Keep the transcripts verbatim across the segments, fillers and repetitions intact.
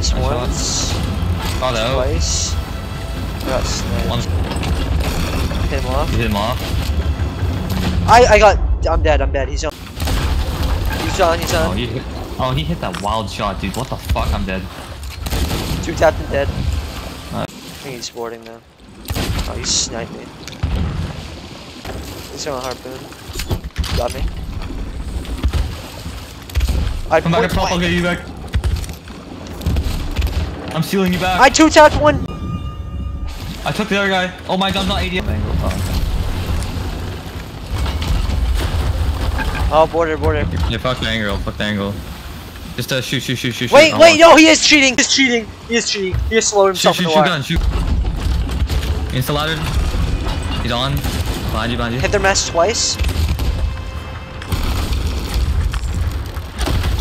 Last nice once. Oh no. Twice. Got sniped. One's hit him off. You hit him off. I I got. I'm dead. I'm dead. He's on. He's on. He's on. Oh, he, oh, he hit that wild shot, dude. What the fuck? I'm dead. Two tapped and dead. Nice. I think he's boarding now. Oh, he sniped me. He's on a harpoon. Got me. I Come back up top, I'll get you back. I'm stealing you back. I two tapped one. I took the other guy. Oh my god, I'm not A D M. Oh, border, border. Yeah, fuck the angle, fuck the angle. Just uh, shoot, shoot, shoot, shoot. Wait, shoot. wait, oh. no, he is cheating. He's cheating. He is cheating. He is slowing himself shoot, in the water. Shoot, gun, shoot. Insta ladder. He's on. Behind you, behind you. Hit their mess twice.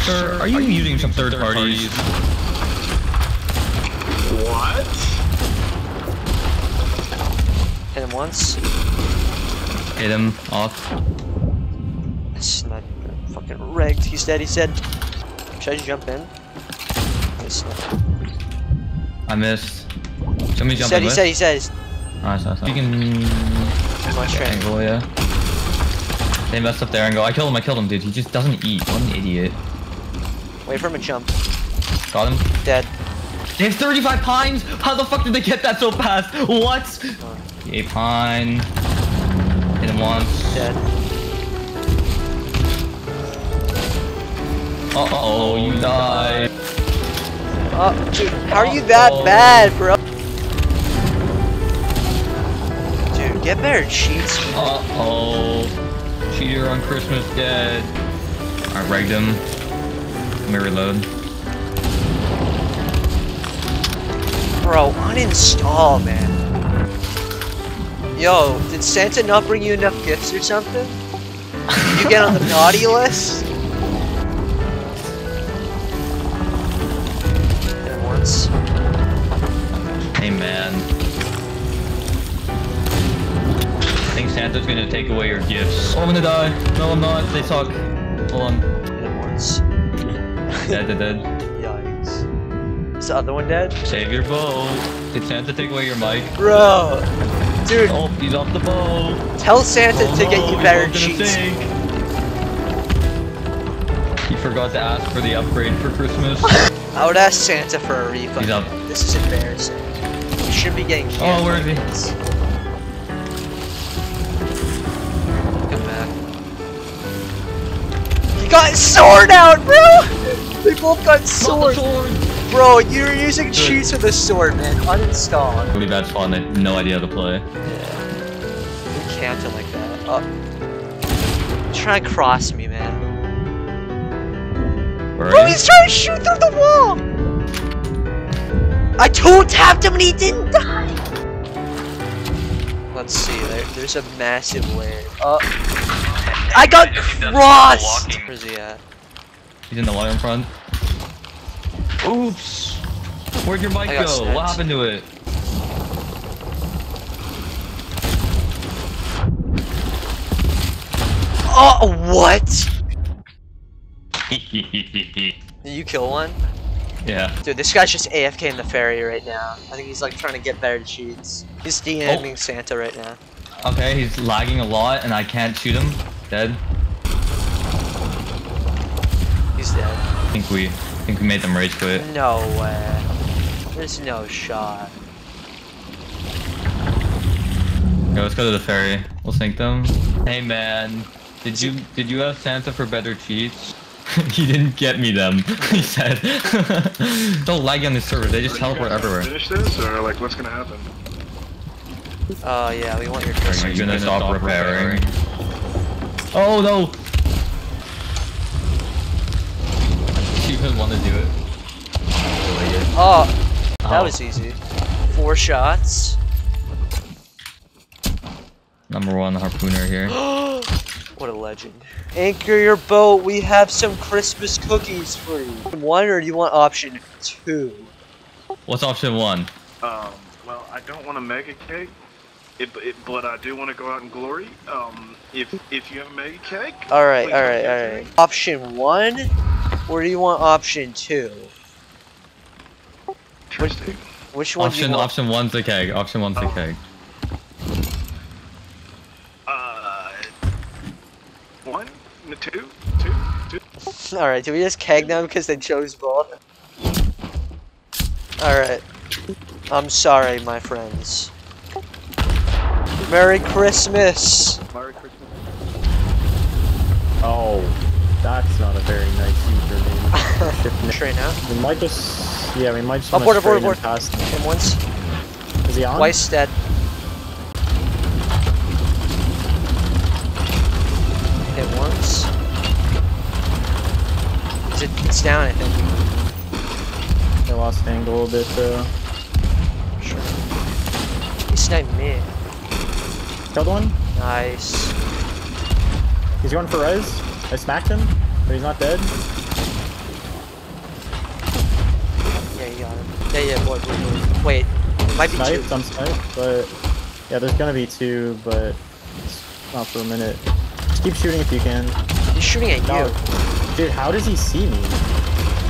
Sir, are you, are you using, using some third, third parties? parties? What? Hit him once. Hit him off. That's not fucking rigged. He's dead. He's dead. Should I jump in? I missed. Should me jump in? He said. He said. He said. Alright, so, so. You can. Okay, angle, yeah. They messed up their angle. I killed him. I killed him, dude. He just doesn't eat. What an idiot. Wait for him to jump. Got him. Dead. They have thirty-five pines? How the fuck did they get that so fast? What? A pine. Hit him once. Dead. Uh oh, you died. Oh, dude, how are you that oh. bad, bro? Dude, get better cheats. Uh oh. Cheater on Christmas dead. I rigged him. Let me reload. Bro, uninstall, man. Yo, did Santa not bring you enough gifts or something? Did you get on the naughty list? And once. Hey, man. I think Santa's gonna take away your gifts. Oh, I'm gonna die. No, I'm not. They suck. Hold on. And once. Dead, dead, dead. Is the other one dead? Save your bow. Did Santa take away your mic? Bro! Dude! Oh, he's off the bow! Tell Santa oh, to get you better cheats. He forgot to ask for the upgrade for Christmas. I would ask Santa for a refund. He's up. This is embarrassing. You should be getting canned. Oh, where is he? Come back. He got sword out, bro! They both got sword! Bro, you're using cheats with a sword, man. Uninstall. Really bad spawn. I have no idea how to play. Yeah. You can't do like that. Oh. Try to cross me, man. Where Bro, he's trying to shoot through the wall! I two-tapped him and he didn't die! Let's see. There, there's a massive wave. Oh. I got crossed! Where's he at? He's in the water in front. Oops! Where'd your mic go? Sniped. What happened to it? Oh, what? Did you kill one? Yeah. Dude, this guy's just A F K in the ferry right now. I think he's like trying to get better cheats. He's DMing oh. Santa right now. Okay, he's lagging a lot and I can't shoot him. Dead. He's dead. I think we... I think we made them rage quit. No way. There's no shot. Okay, let's go to the ferry. We'll sink them. Hey man, did you did you ask Santa for better cheats? He didn't get me them. He said. Don't lag on the server. They just teleport everywhere. Finish this, or like, what's gonna happen? Oh uh, yeah, we want your. Are you gonna stop repairing? Oh no. Want to do it. Oh, that oh. was easy. Four shots. Number one harpooner here. What a legend. Anchor your boat. We have some Christmas cookies for you. One, or do you want option two? What's option one? Um, well, I don't want a mega cake, it, it, but I do want to go out in glory. Um, if if you have a mega cake. All right, all right, all right. Option one. Or do you want option two? Which, which one option, do you want? Option one's the keg. Option one's the oh. keg. Uh, one, two, two, two. All right. Do we just keg them because they chose ball? All right. I'm sorry, my friends. Merry Christmas. Merry Christmas. Oh, that's not a very nice username. Train out. We might just, yeah, we might just. Abort! Abort! Abort! Past him once. Is he on? Twice dead. Hit once. Is it? It's down, I think. I lost angle a little bit though. Sure. He sniped me. Killed one. Nice. He's going for res. I smacked him, but he's not dead. Yeah, you got him. Yeah, yeah, boy, boy, boy. Wait, it might sniped, be two. I'm sniped, but... Yeah, there's gonna be two, but... Not for a minute. Just keep shooting if you can. He's shooting at no. you. Dude, how does he see me?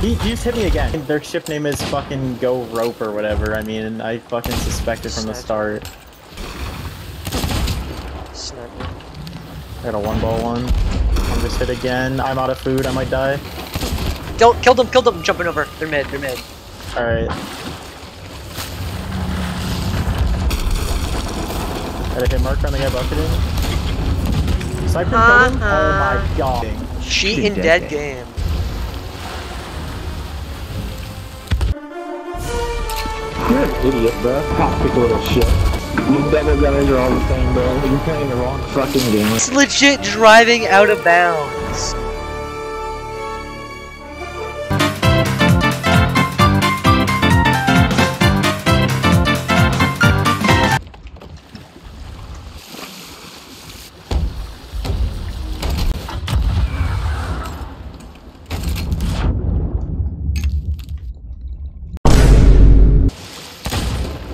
He, he just hit me again. Their ship name is fucking Go Rope or whatever. I mean, I fucking suspected from the start. Snap. I got a one ball one. I'm just hit again. I'm out of food. I might die. Don't kill them. Kill them. I'm jumping over. They're mid. They're mid. All right. Got a hit mark on the guy bucketing. Sniper uh-huh. killed him. Oh my god. She, she in dead, dead game. game. You're an idiot, bro. Toxic little shit. You better guys are all the same, bro. You're playing the wrong fucking game. It's legit driving out of bounds.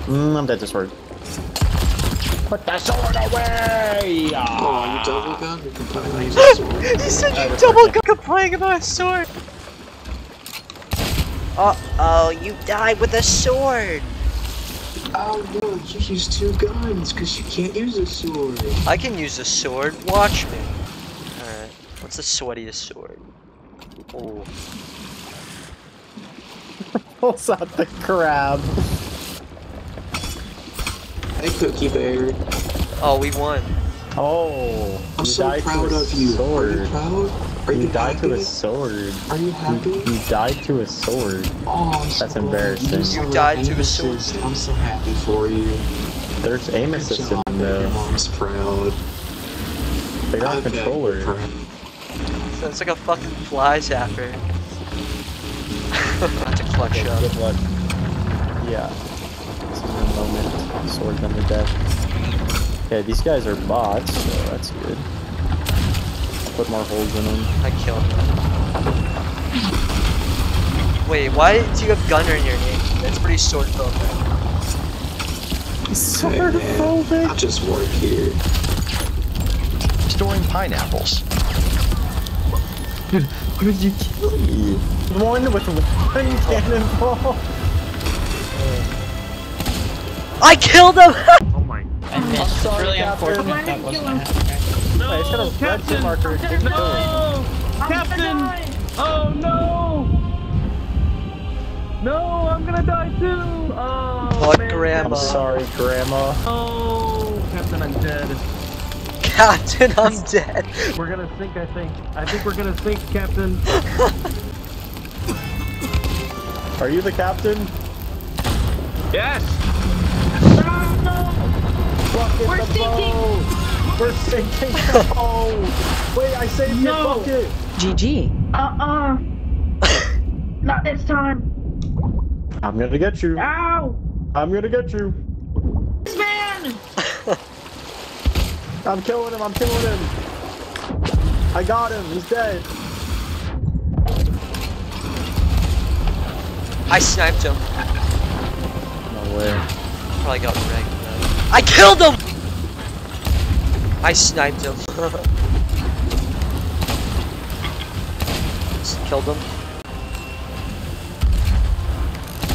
Mm, I'm dead this word. Put the sword away! Oh, you double gun? You're complaining about using a sword. You said you uh, double gun complaining about a sword! Uh-oh, you died with a sword! Oh no, you use two guns, because you can't use a sword. I can use a sword, watch me. Alright, what's the sweatiest sword? Oh. Pulls out the crab. Hey, Cookie Bear. Oh, we won. Oh. I'm so proud of you. Sword. Are you proud? Are you, you died happy? to a sword. Are you happy? You, you died to a sword. Oh, I'm That's so embarrassing. You, you died to a sword. I'm so happy for you. There's aim assist in there. Your mom's proud. They got a controller. So it's like a fucking fly zapper. That's a clutch okay, shot. Good luck. Yeah. This is a moment. Sword gun to death. Okay, these guys are bots, so that's good. Put more holes in them. I killed him. Wait, why do you have gunner in your name? That's pretty sword phobic. Sword phobic? I just work here. Storing pineapples. Dude, why did you kill me? One with one cannonball. I killed him! Oh my god. I'm sorry, really unfortunate that wasn't happening. No, no, Captain! Captain, no! Captain! Oh no! No, I'm gonna die too! Oh, what, man. Grandma? I'm sorry, Grandma. Oh, Captain, I'm dead. Captain, I'm dead. We're gonna sink, I think. I think we're gonna sink, Captain. Are you the captain? Yes! Bucket We're the sinking! Boat. We're sinking the boat! Wait, I saved no. your bucket! G G. Uh-uh. Not this time. I'm gonna get you. Ow! I'm gonna get you. This man! I'm killing him, I'm killing him. I got him, he's dead. I sniped him. No way. Probably got wrecked. I killed him! I sniped him. Just killed him.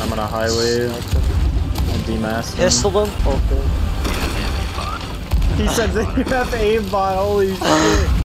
I'm I'm gonna high wave and demask him. Pistol them? Okay. He said that you have aimbot, holy shit.